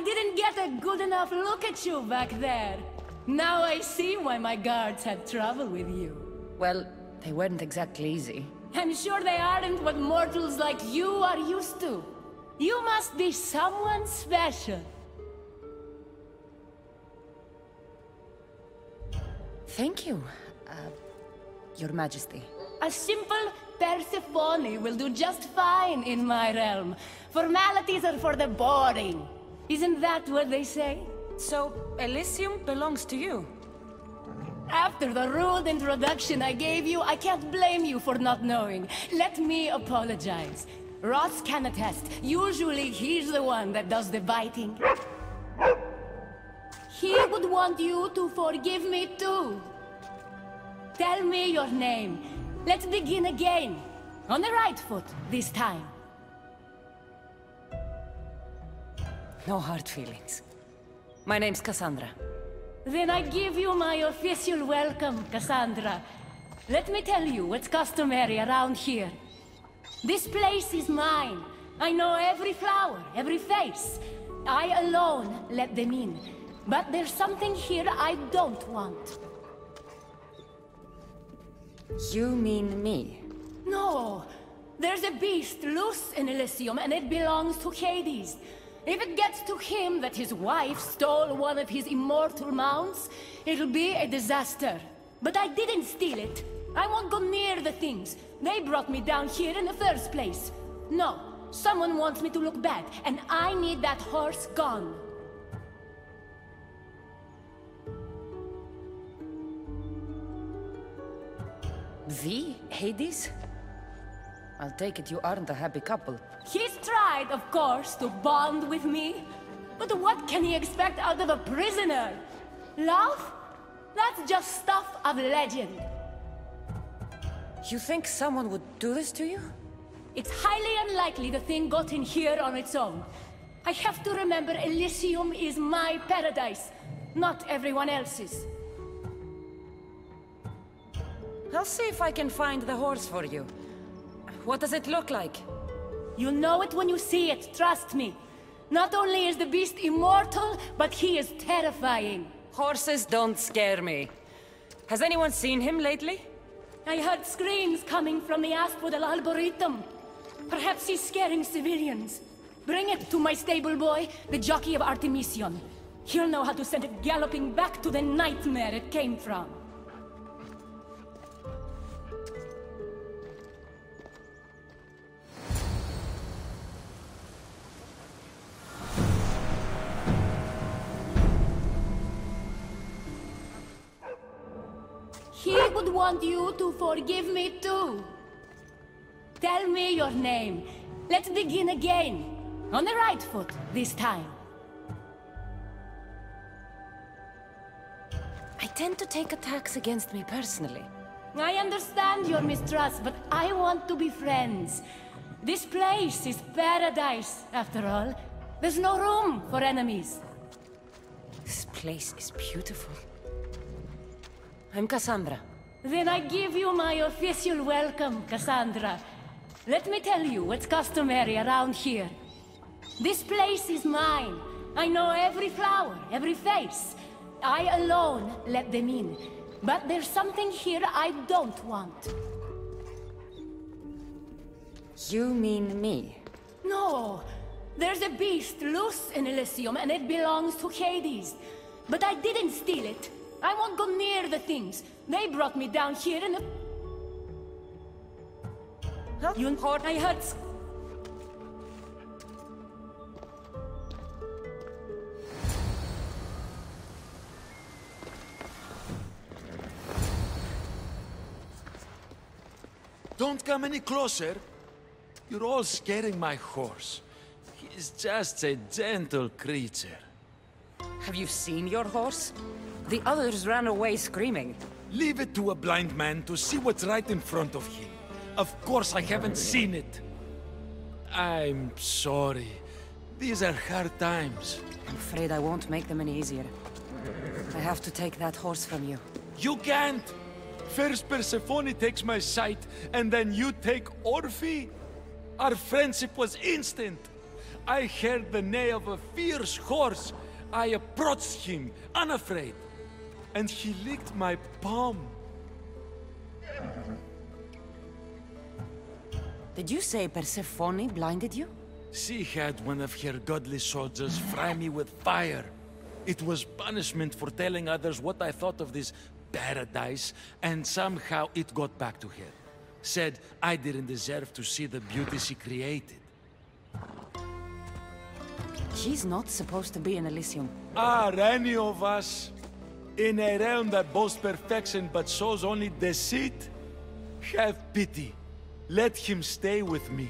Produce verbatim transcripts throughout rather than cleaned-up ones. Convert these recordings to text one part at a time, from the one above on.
I didn't get a good enough look at you back there. Now I see why my guards had trouble with you. Well, they weren't exactly easy. I'm sure they aren't what mortals like you are used to. You must be someone special. Thank you, uh, Your Majesty. A simple Persephone will do just fine in my realm. Formalities are for the boring. Isn't that what they say? So, Elysium belongs to you? After the rude introduction I gave you, I can't blame you for not knowing. Let me apologize. Ross can attest. Usually he's the one that does the biting. He would want you to forgive me too. Tell me your name. Let's begin again. On the right foot, this time. No hard feelings. My name's Cassandra. Then I give you my official welcome, Cassandra. Let me tell you what's customary around here. This place is mine. I know every flower, every face. I alone let them in. But there's something here I don't want. You mean me? No! There's a beast loose in Elysium, and it belongs to Hades. If it gets to him that his wife stole one of his immortal mounts, it'll be a disaster. But I didn't steal it. I won't go near the things. They brought me down here in the first place. No, someone wants me to look bad, and I need that horse gone. The Hades? I'll take it you aren't a happy couple. He's tried, of course, to bond with me. But what can he expect out of a prisoner? Love? That's just stuff of legend. You think someone would do this to you? It's highly unlikely the thing got in here on its own. I have to remember Elysium is my paradise, not everyone else's. I'll see if I can find the horse for you. What does it look like? You'll know it when you see it, trust me. Not only is the beast immortal, but he is terrifying. Horses don't scare me. Has anyone seen him lately? I heard screams coming from the Aspodel Alboritum. Perhaps he's scaring civilians. Bring it to my stable boy, the jockey of Artemision. He'll know how to send it galloping back to the nightmare it came from. He would want you to forgive me too. Tell me your name. Let's begin again. On the right foot, this time. I tend to take attacks against me personally. I understand your mistrust, but I want to be friends. This place is paradise, after all. There's no room for enemies. This place is beautiful. I'm Cassandra. Then I give you my official welcome, Cassandra. Let me tell you what's customary around here. This place is mine. I know every flower, every face. I alone let them in. But there's something here I don't want. You mean me? No. There's a beast loose in Elysium, and it belongs to Hades. But I didn't steal it. I won't go near the things. They brought me down here in a... Huh? You heard I heard... Don't come any closer. You're all scaring my horse. He's just a gentle creature. Have you seen your horse? The others ran away screaming. Leave it to a blind man to see what's right in front of him. Of course I haven't seen it. I'm sorry. These are hard times. I'm afraid I won't make them any easier. I have to take that horse from you. You can't! First Persephone takes my sight, and then you take Orpheus? Our friendship was instant. I heard the neigh of a fierce horse. I approached him, unafraid, and he licked my palm. Did you say Persephone blinded you? She had one of her godly soldiers fry me with fire. It was punishment for telling others what I thought of this paradise, and somehow it got back to her. Said I didn't deserve to see the beauty she created. She's not supposed to be in Elysium. Are any of us in a realm that boasts perfection but shows only deceit? Have pity. Let him stay with me.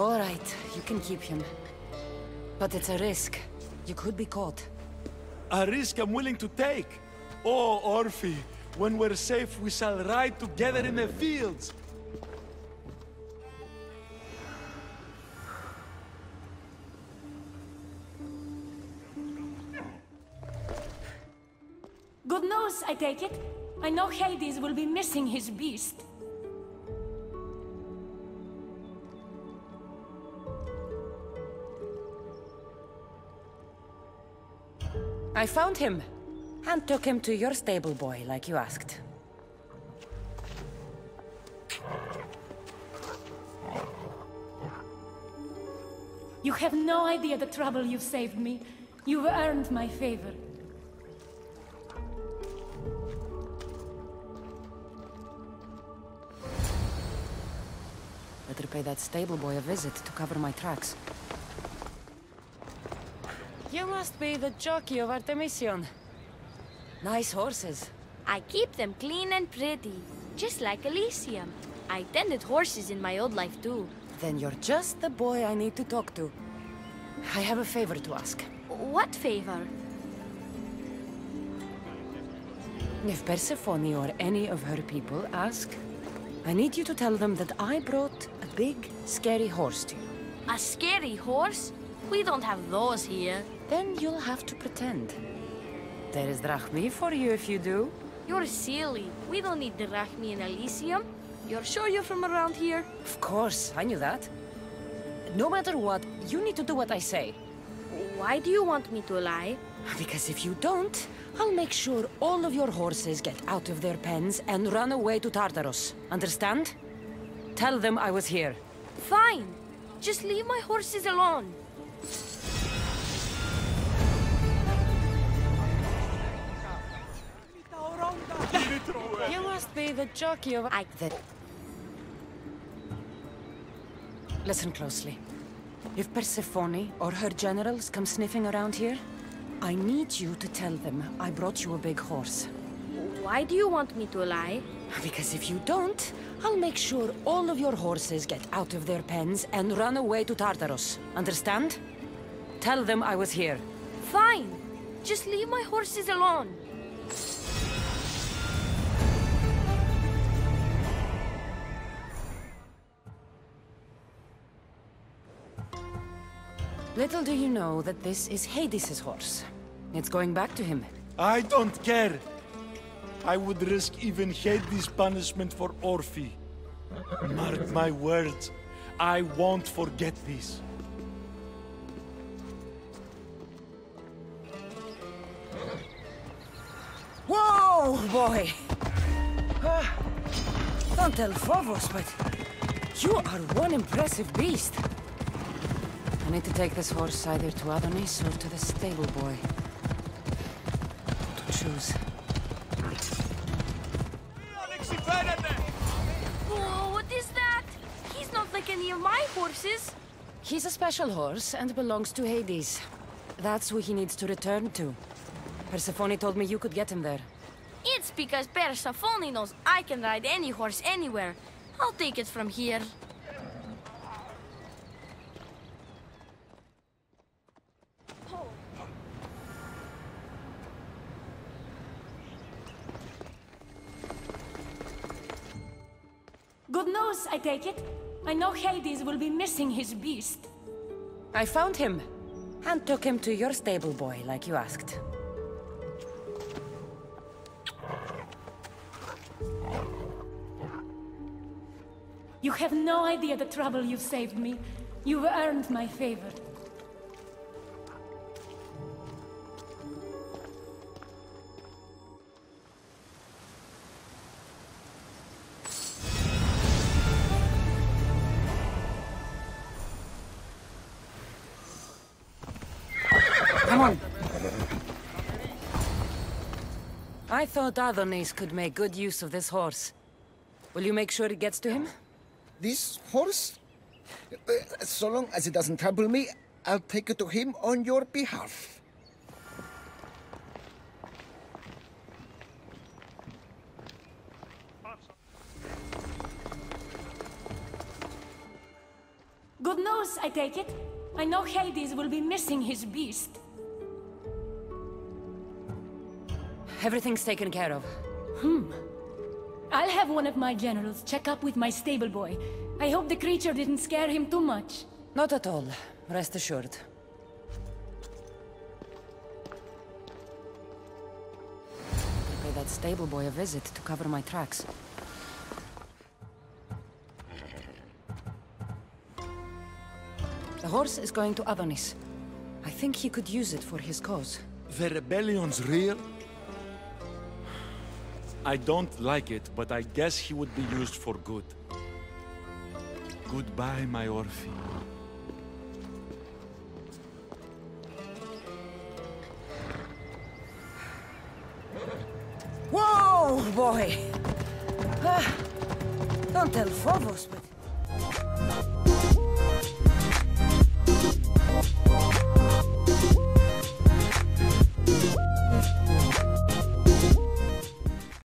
All right, you can keep him. But it's a risk. You could be caught. A risk I'm willing to take. Oh, Orphe, when we're safe, we shall ride together in the fields. Good news, I take it. I know Hades will be missing his beast. I found him, and took him to your stable boy, like you asked. You have no idea the trouble you've saved me. You've earned my favor. To pay that stable boy a visit to cover my tracks. You must be the jockey of Artemision. Nice horses. I keep them clean and pretty, just like Elysium. I tended horses in my old life too. Then you're just the boy I need to talk to. I have a favor to ask. What favor? If Persephone or any of her people ask, I need you to tell them that I brought a big, scary horse to you. A scary horse? We don't have those here. Then you'll have to pretend. There is drachmi for you if you do. You're silly. We don't need drachmi in Elysium. You're sure you're from around here? Of course, I knew that. No matter what, you need to do what I say. Why do you want me to lie? Because if you don't, I'll make sure all of your horses get out of their pens and run away to Tartarus. Understand? Tell them I was here. Fine. Just leave my horses alone. You must be the jockey of... I... The... Listen closely. If Persephone or her generals come sniffing around here, I need you to tell them I brought you a big horse. Why do you want me to lie? Because if you don't, I'll make sure all of your horses get out of their pens and run away to Tartarus. Understand? Tell them I was here. Fine. Just leave my horses alone. Little do you know that this is Hades' horse. It's going back to him. I don't care. I would risk even Hades' punishment for Orphe. Mark my words, I won't forget this. Whoa, boy! Uh, don't tell Phobos, but you are one impressive beast. I need to take this horse either to Adonis or to the stable boy. To choose. Whoa, what is that? He's not like any of my horses. He's a special horse and belongs to Hades. That's who he needs to return to. Persephone told me you could get him there. It's because Persephone knows I can ride any horse anywhere. I'll take it from here. I take it. I know Hades will be missing his beast. I found him, and took him to your stable boy, like you asked. You have no idea the trouble you've saved me. You've earned my favor. Come on. I thought Adonis could make good use of this horse. Will you make sure it gets to him? This horse? So long as it doesn't trouble me, I'll take it to him on your behalf. Good news, I take it. I know Hades will be missing his beast. Everything's taken care of. Hmm. I'll have one of my generals check up with my stable boy. I hope the creature didn't scare him too much. Not at all. Rest assured. I'll pay that stable boy a visit to cover my tracks. The horse is going to Adonis. I think he could use it for his cause. The rebellion's real? I don't like it, but I guess he would be used for good. Goodbye, my Orpheus. Whoa, boy! Ah, don't tell Phobos, but...